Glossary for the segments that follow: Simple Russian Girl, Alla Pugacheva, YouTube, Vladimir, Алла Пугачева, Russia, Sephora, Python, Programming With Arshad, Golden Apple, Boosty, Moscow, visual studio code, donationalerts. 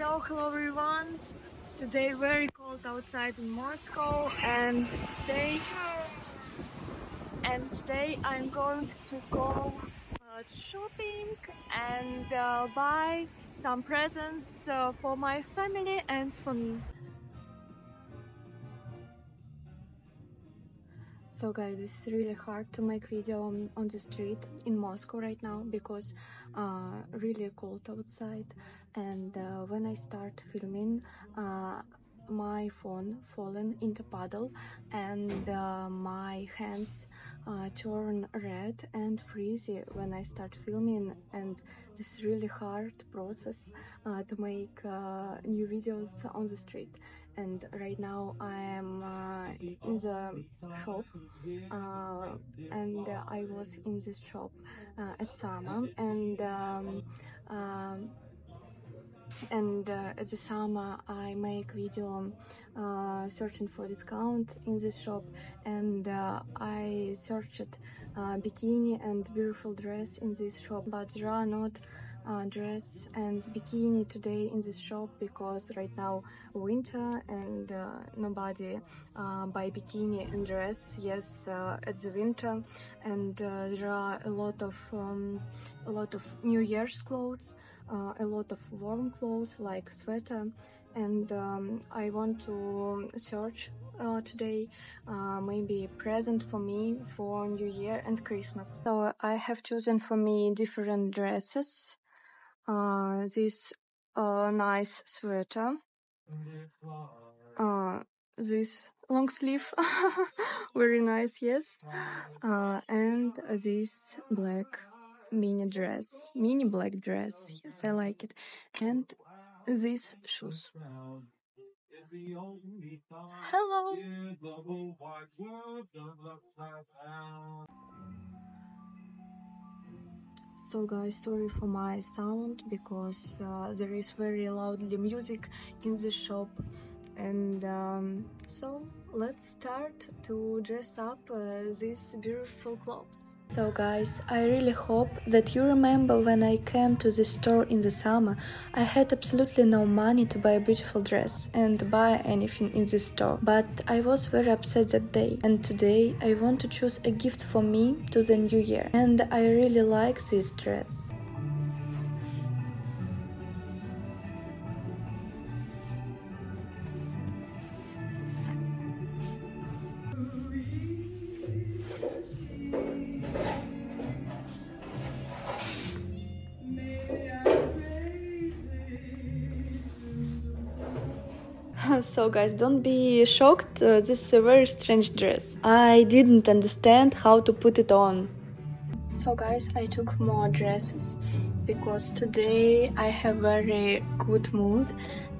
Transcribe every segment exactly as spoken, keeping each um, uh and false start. So hello everyone, today very cold outside in Moscow and today, and today I'm going to go uh, to shopping and uh, buy some presents uh, for my family and for me. So guys, it's really hard to make video on, on the street in Moscow right now because uh, really cold outside, and uh, when I start filming uh, my phone fallen into puddle and uh, my hands uh, turn red and freezy when I start filming, and this really hard process uh, to make uh, new videos on the street. And right now I am uh, in the shop, uh, and uh, I was in this shop uh, at summer, and um, uh, and uh, at the summer I make video uh, searching for discount in this shop, and uh, I searched uh, bikini and beautiful dress in this shop, but there are not Uh, dress and bikini today in this shop because right now winter and uh, nobody uh, buy bikini and dress. Yes, uh, it's the winter, and uh, there are a lot of um, a lot of New Year's clothes, uh, a lot of warm clothes like sweater, and um, I want to search Uh, today uh, maybe present for me for New Year and Christmas. So I have chosen for me different dresses, uh, this uh, nice sweater, uh, this long sleeve, very nice, yes, uh, and this black mini dress, mini black dress, yes, I like it, and these shoes. Hello! So guys, sorry for my sound because uh, there is very loudly music in the shop, and um, so let's start to dress up uh, these beautiful clothes. So guys, I really hope that you remember when I came to this store in the summer, I had absolutely no money to buy a beautiful dress and buy anything in this store. But I was very upset that day, and today I want to choose a gift for me to the new year. And I really like this dress. So guys, don't be shocked, uh, this is a very strange dress. I didn't understand how to put it on. So guys, I took more dresses because today I have very good mood,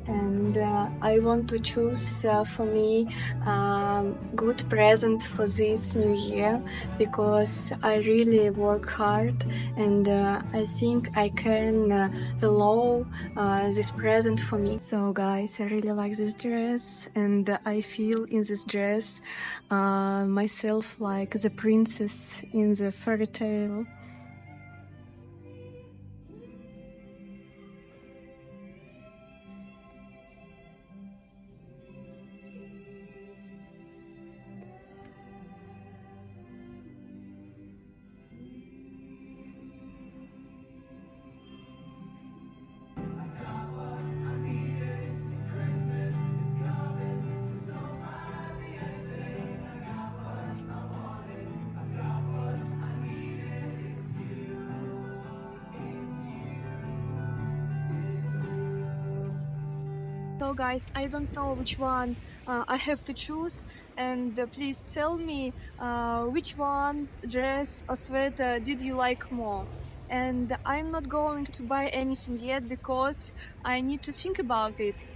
and uh, I want to choose uh, for me um, good present for this new year because I really work hard, and uh, I think I can uh, allow uh, this present for me. So guys, I really like this dress, and I feel in this dress uh, myself like the princess in the fairy tale. So guys, I don't know which one uh, I have to choose, and uh, please tell me uh, which one, dress or sweater, did you like more? And I'm not going to buy anything yet because I need to think about it.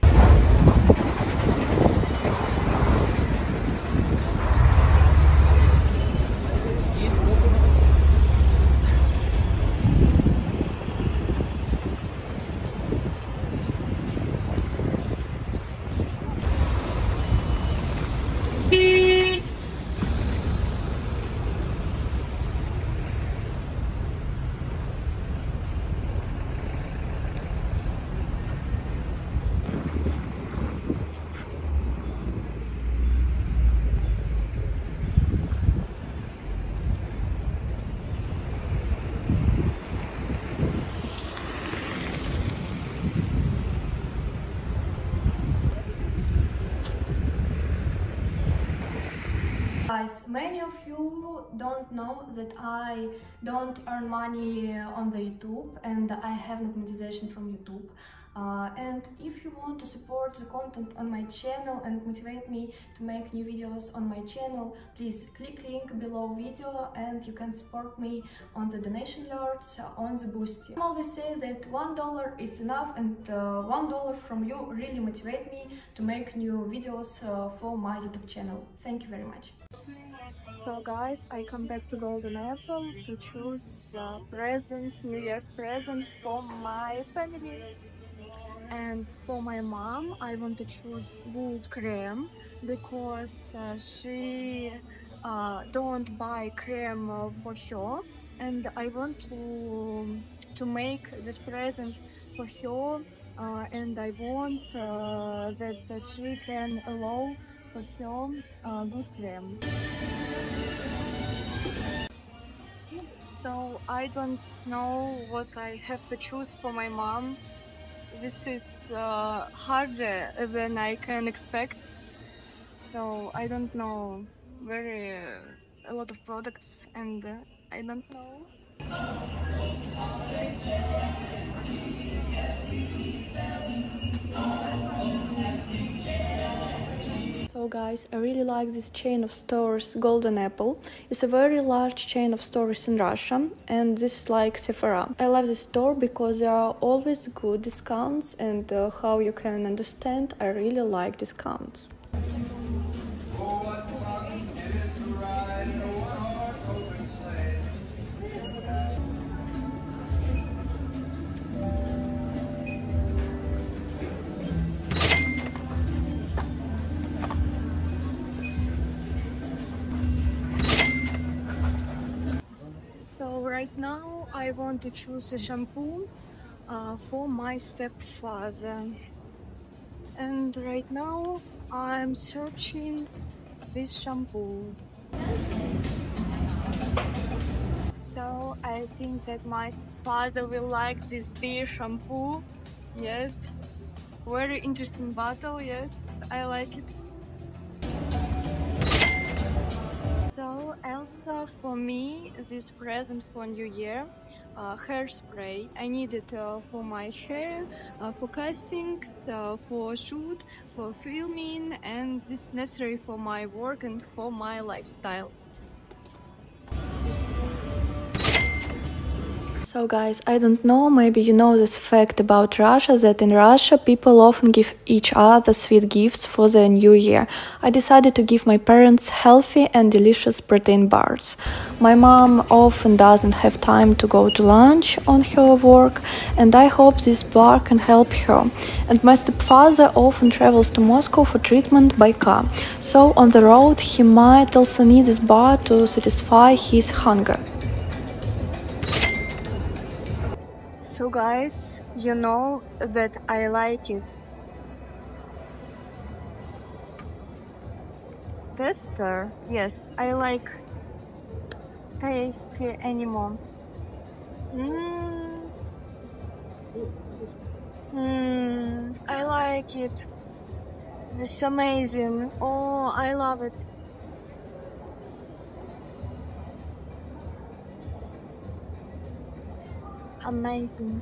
Many of you don't know that I don't earn money on the YouTube and I have no monetization from YouTube. Uh, and if you want to support the content on my channel and motivate me to make new videos on my channel, please click link below video and you can support me on the donation alerts, on the Boosty. I always say that one dollar is enough, and uh, one dollar from you really motivate me to make new videos uh, for my YouTube channel. Thank you very much. So guys, I come back to Golden Apple to choose a present, New Year's present for my family. And for my mom, I want to choose good cream, because uh, she uh, don't buy cream for her, and I want to to make this present for her, uh, and I want uh, that, that she can allow for her uh, good cream. So I don't know what I have to choose for my mom. This is uh, harder than I can expect, so I don't know very uh, a lot of products, and uh, I don't know. So guys, I really like this chain of stores Golden Apple. It's a very large chain of stores in Russia, and this is like Sephora. I love this store because there are always good discounts, and uh, how you can understand, I really like discounts. Right now I want to choose a shampoo uh, for my stepfather, and right now I'm searching this shampoo. So I think that my stepfather will like this beer shampoo. Yes, very interesting bottle. Yes, I like it. So also for me, this present for New Year, uh, hairspray. I need it uh, for my hair, uh, for castings, uh, for shoot, for filming, and this is necessary for my work and for my lifestyle. So guys, I don't know, maybe you know this fact about Russia, that in Russia people often give each other sweet gifts for the new year. I decided to give my parents healthy and delicious protein bars. My mom often doesn't have time to go to lunch on her work, and I hope this bar can help her. And my stepfather often travels to Moscow for treatment by car, so on the road he might also need this bar to satisfy his hunger. So guys, you know that I like it. Tester? Yes, I like tasty anymore. Mm. Mm, I like it. This is amazing. Oh, I love it. Amazing.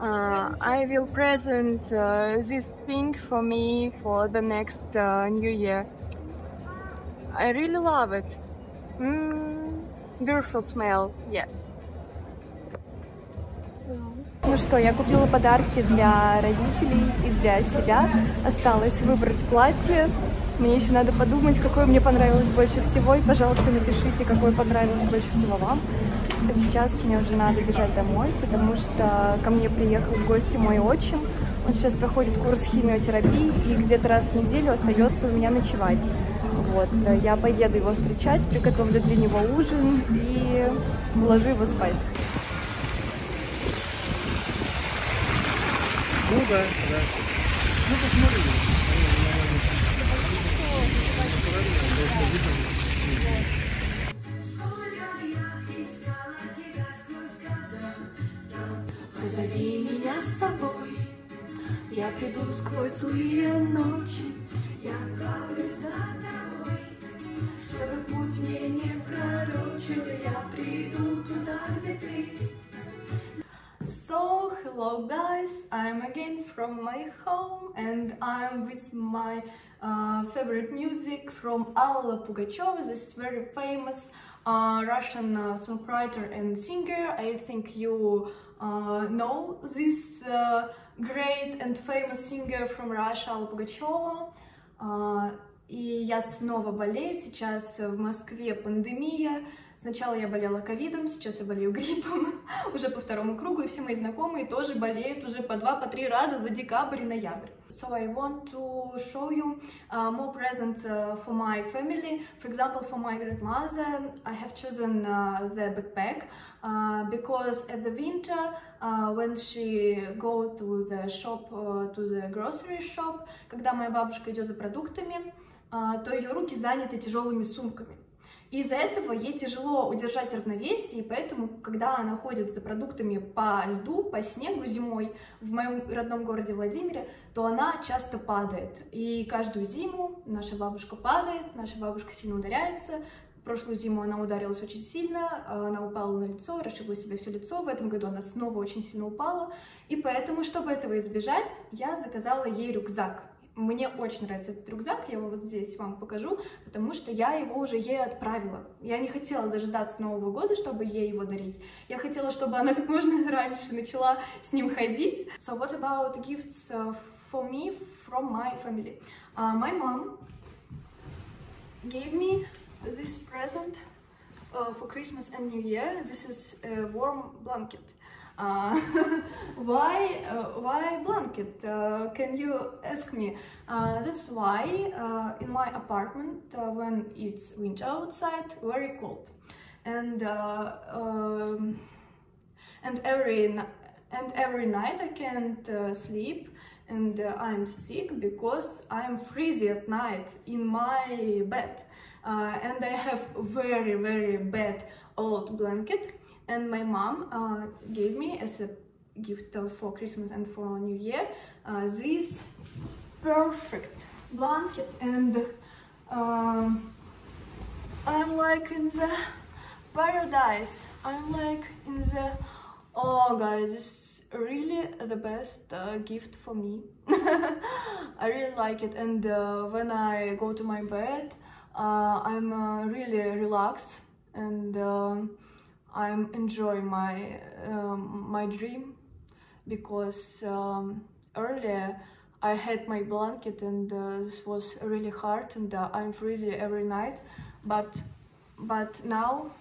Uh, I will present uh, this thing for me for the next uh, new year. I really love it. Mm, beautiful smell, yes. Ну что, я купила подарки для родителей и для себя. Осталось выбрать платье. Мне еще надо подумать, какое мне понравилось больше всего. И, пожалуйста, напишите, какое понравилось больше всего вам. А сейчас мне уже надо бежать домой, потому что ко мне приехал в гости мой отчим. Он сейчас проходит курс химиотерапии и где-то раз в неделю остается у меня ночевать. Вот. Я поеду его встречать, приготовлю для него ужин и уложу его спать. Ну да, да. Ну посмотрим. Позови меня с собой, я приду сквозь злые ночи, Я правлюсь за тобой, чтобы путь мне не пророчил, я приду туда, где ты. So, hello guys, I'm again from my home and I'm with my uh, favorite music from Alla Pugacheva, this very famous uh, Russian uh, songwriter and singer. I think you uh, know this uh, great and famous singer from Russia, Алла Пугачева. Uh, и я снова болею, сейчас в Москве пандемия. Сначала я болела ковидом, сейчас я болею гриппом уже по второму кругу, и все мои знакомые тоже болеют уже по два, по три раза за декабрь и ноябрь. So I want to show you uh, more presents uh, for my family. For example, for my grandmother, I have chosen uh, the backpack uh, because at the winter, uh, when she go to the shop, uh, to the grocery shop, когда моя бабушка идет за продуктами, uh, то ее руки заняты тяжелыми сумками. Из-за этого ей тяжело удержать равновесие, и поэтому, когда она ходит за продуктами по льду, по снегу зимой в моем родном городе Владимире, то она часто падает. И каждую зиму наша бабушка падает, наша бабушка сильно ударяется. Прошлую зиму она ударилась очень сильно, она упала на лицо, расшибла себе все лицо, в этом году она снова очень сильно упала. И поэтому, чтобы этого избежать, я заказала ей рюкзак. Мне очень нравится этот рюкзак, я его вот здесь вам покажу, потому что я его уже ей отправила. Я не хотела дождаться Нового года, чтобы ей его дарить. Я хотела, чтобы она как можно раньше начала с ним ходить. So what about gifts for me from my family? Uh, my mom gave me this present uh, for Christmas and New Year. This is a warm blanket. Uh, why uh, why blanket? Uh, can you ask me? Uh, that's why uh, in my apartment uh, when it's winter outside, very cold, and uh, um, and every and every night I can't uh, sleep, and uh, I'm sick because I'm freezing at night in my bed, uh, and I have very very bad old blanket. And my mom uh, gave me as a gift for Christmas and for New Year uh, this perfect blanket, and uh, I'm like in the paradise. I'm like in the oh guys, this is really the best uh, gift for me. I really like it, and uh, when I go to my bed, uh, I'm uh, really relaxed and. Uh, I'm enjoying my um, my dream because um, earlier I had my blanket and uh, this was really hard, and uh, I'm freezing every night, but but now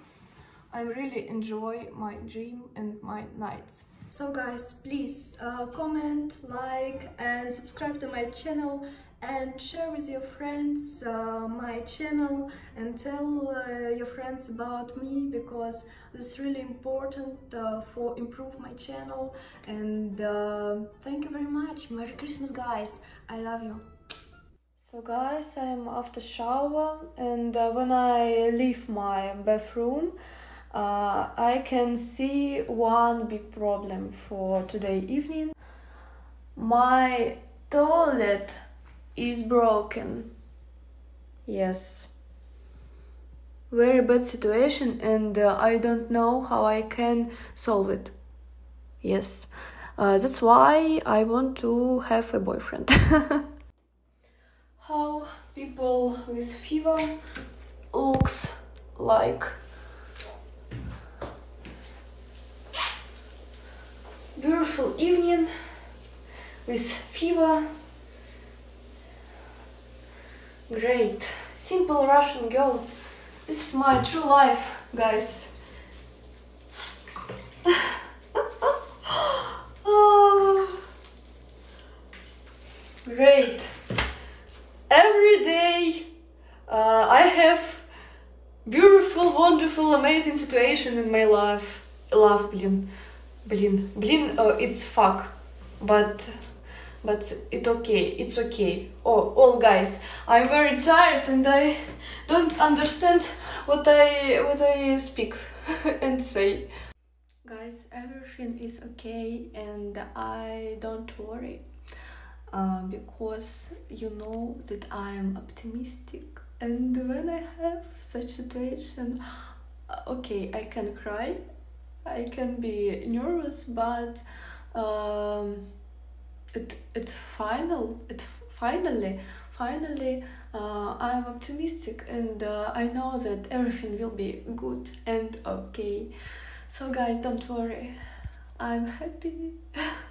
I really enjoy my dream and my nights. So guys, please uh, comment, like and subscribe to my channel, and share with your friends uh, my channel, and tell uh, your friends about me, because it's really important uh, for improve my channel, and uh, thank you very much. Merry Christmas guys, I love you. So guys, I'm after shower, and uh, when I leave my bathroom uh, I can see one big problem for today evening. My toilet is broken. Yes, very bad situation, and uh, I don't know how I can solve it. Yes, uh, that's why I want to have a boyfriend. How people with fever looks like. Beautiful evening with fever. Great, simple Russian girl. This is my true life, guys. Oh. Great. Every day uh, I have beautiful, wonderful, amazing situation in my life. Love, blin, blin, blin. Uh, it's fuck, but. But it's okay, it's okay. Oh, all guys, I'm very tired and I don't understand what I what I speak and say. Guys, everything is okay and I don't worry. uh, because you know that I am optimistic, and when I have such situation, okay, I can cry, I can be nervous, but um, it it final it finally finally uh, I am optimistic, and uh, I know that everything will be good and okay. So guys, don't worry, I'm happy.